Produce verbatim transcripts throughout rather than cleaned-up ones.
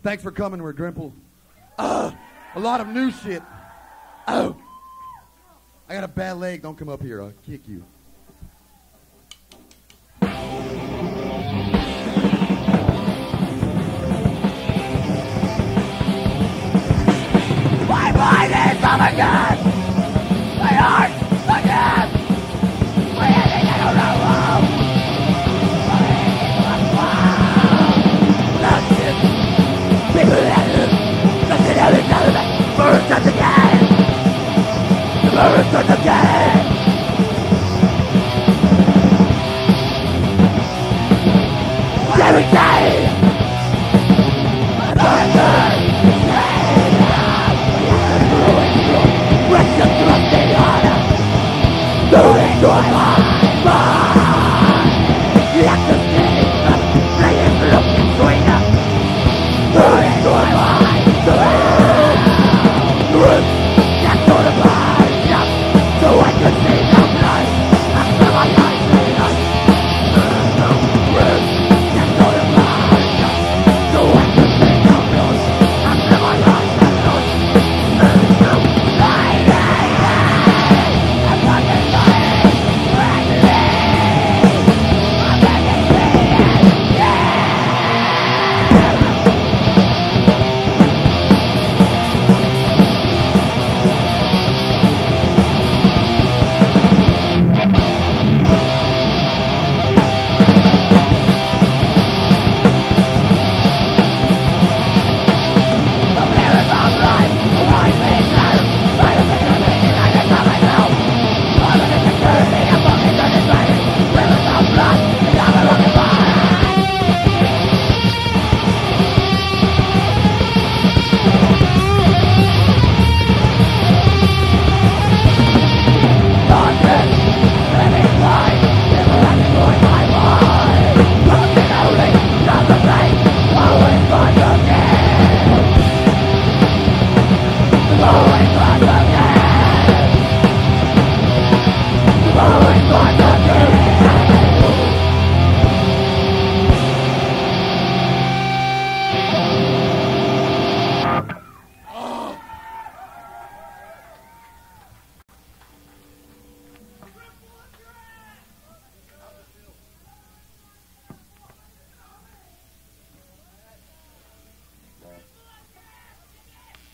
Thanks for coming, we're Grimple. Uh, a lot of new shit. Oh, I got a bad leg. Don't come up here. I'll kick you. Why why they come again? They are again. Why are they gonna roll up? Why are they gonna fall? That's it. People that live, that's it. Every time that first time again. The first time again. Every day.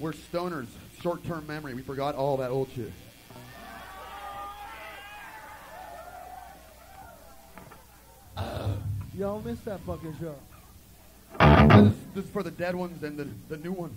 We're stoners, short-term memory. We forgot all that old shit. Uh, Y'all missed that fucking show. This is, this is for the dead ones and the, the new ones.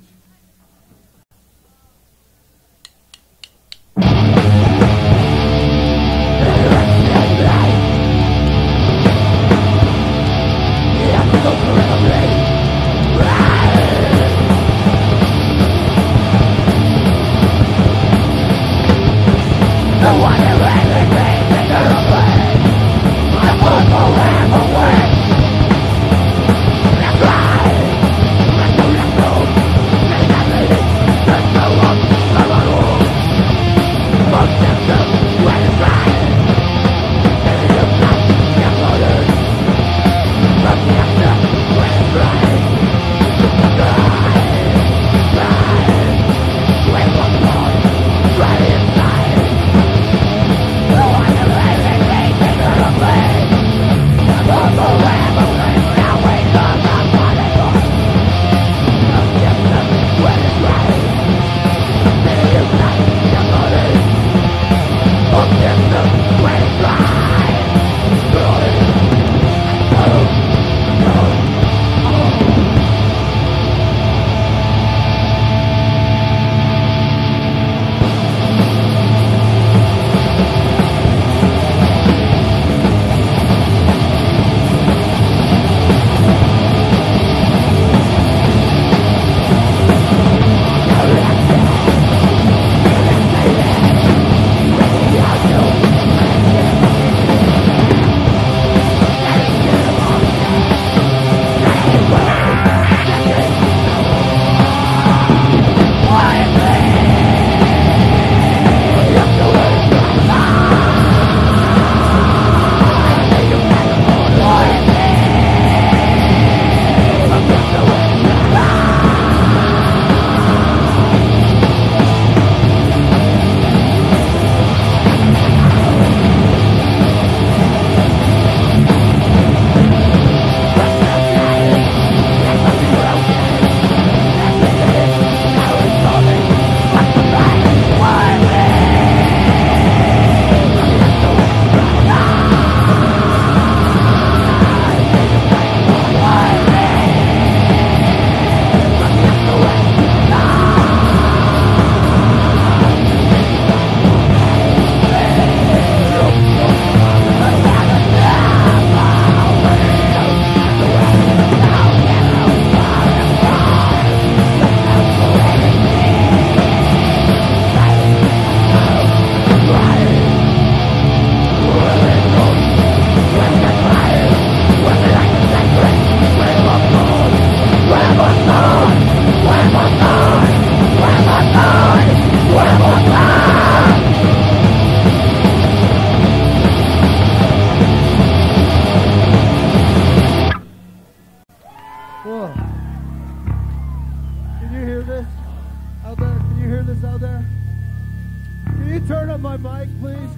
quick, please?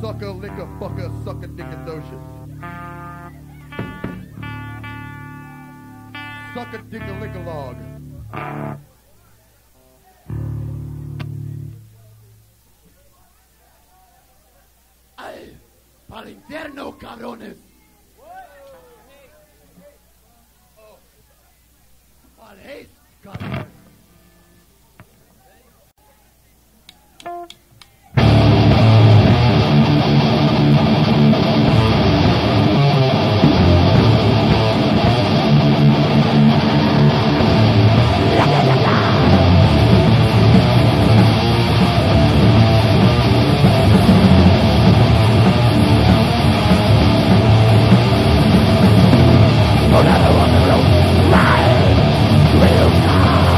Sucker, licker, fucker, sucker, dickadocious. Sucker, dicker, licker, log. Ay, pal infierno, cabrones. Pal hate, cabrones. Another one of those lies will come.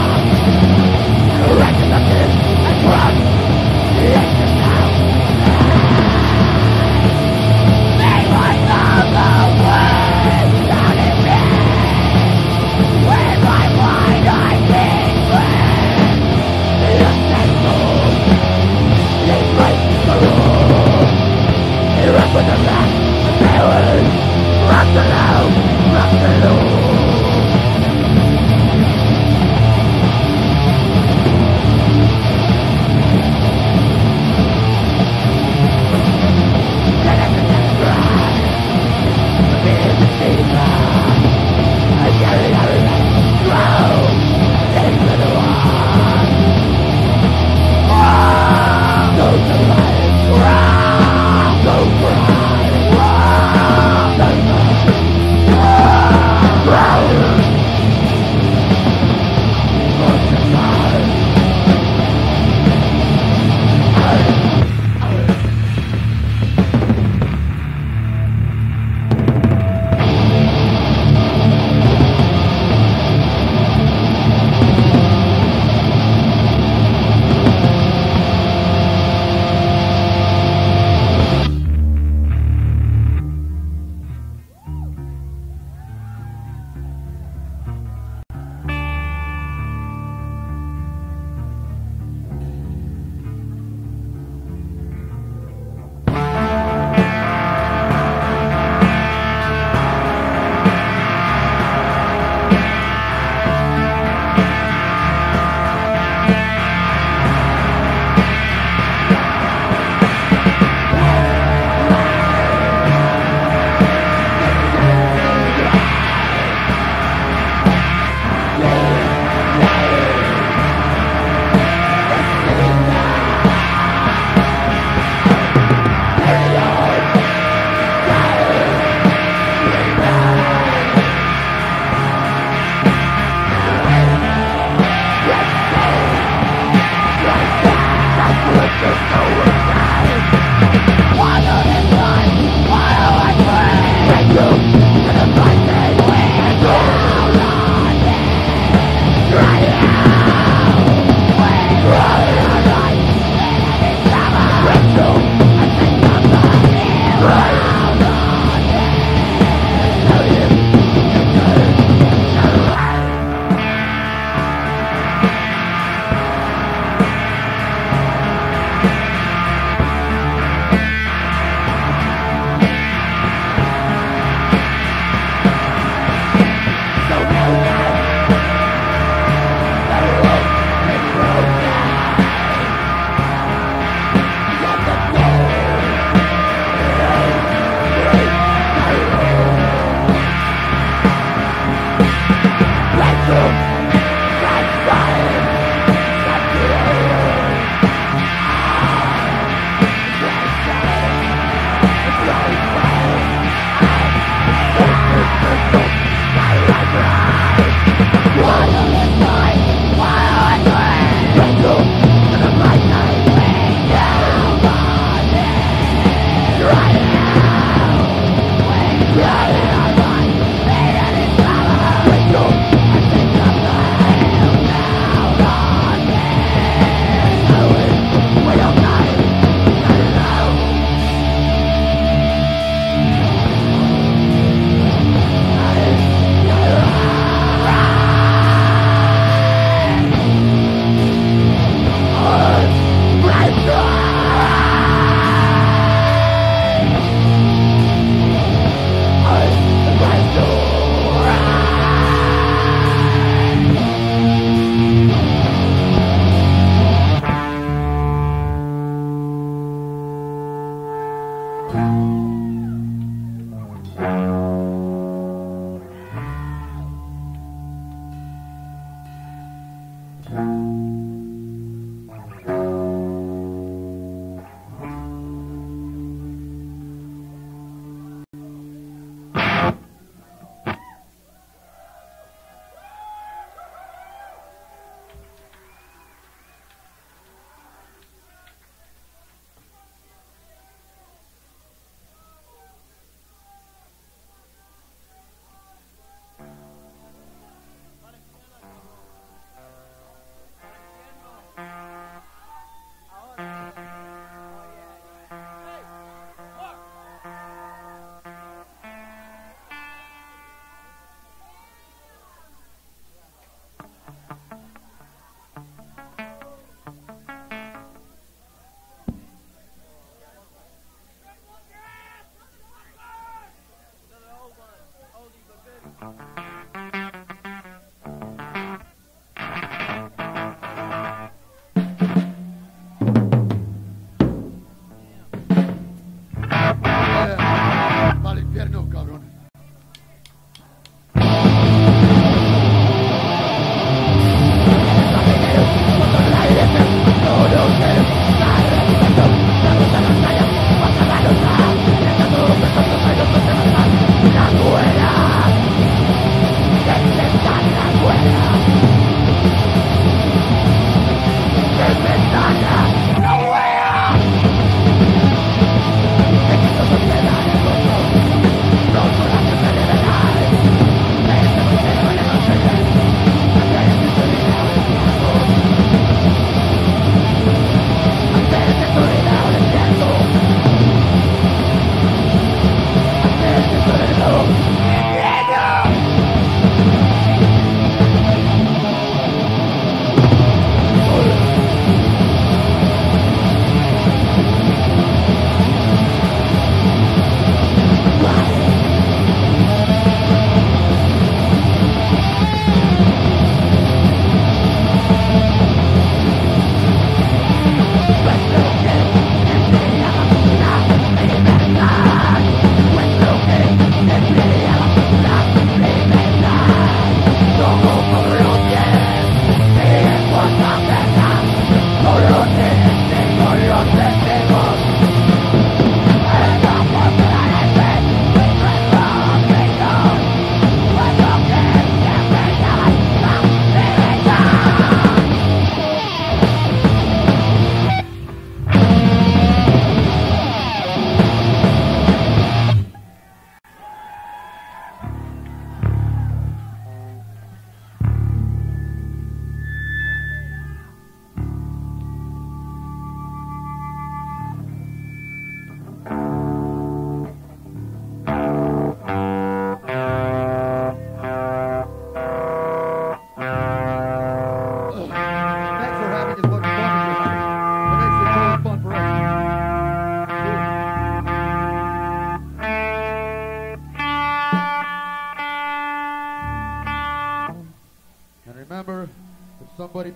Somebody,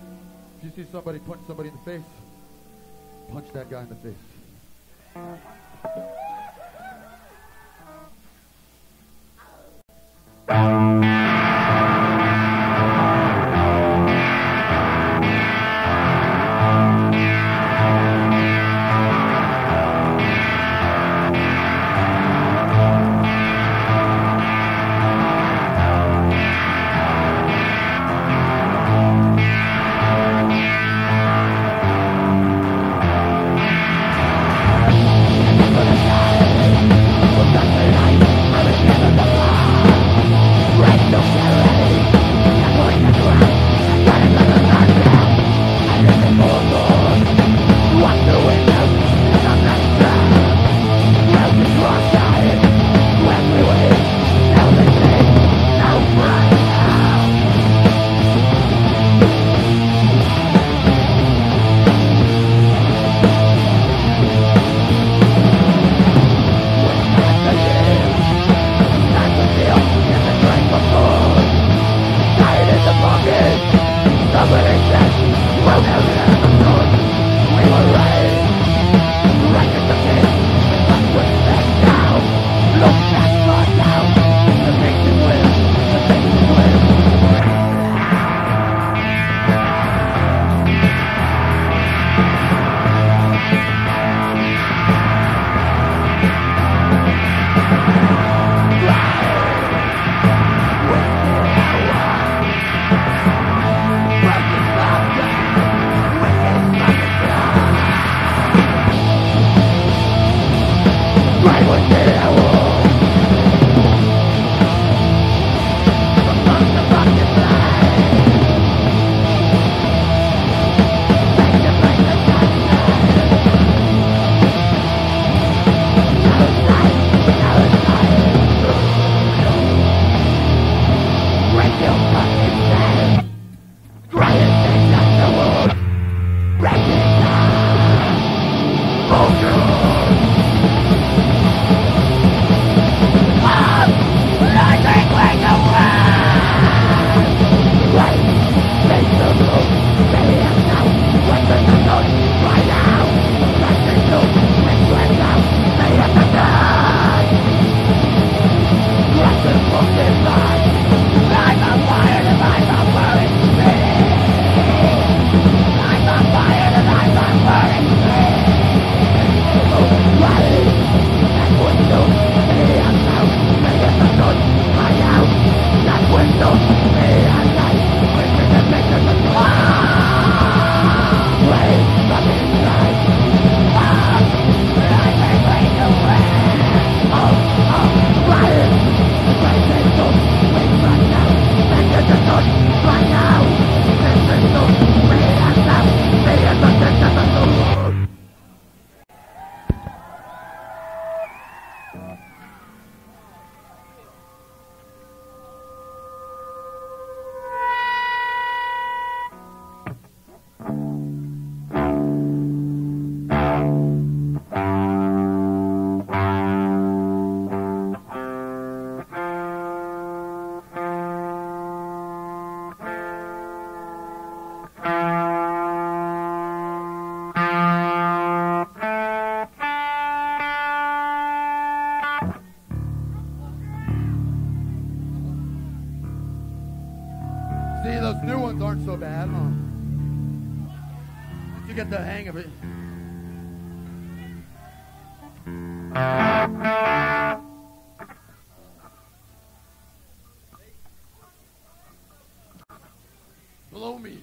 if you see somebody punch somebody in the face, punch that guy in the face. See, those new ones aren't so bad, huh? You get the hang of it. Blow me.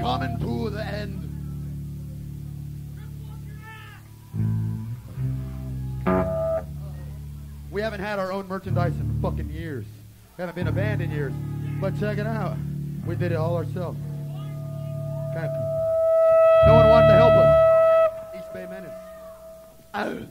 coming to the end. We haven't had our own merchandise in fucking years. We haven't been a band in years. But check it out. We did it all ourselves. Kind of, no one wanted to help us. East Bay Menace. Oh.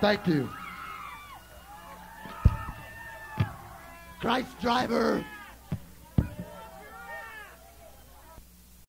Thank you. Christ driver.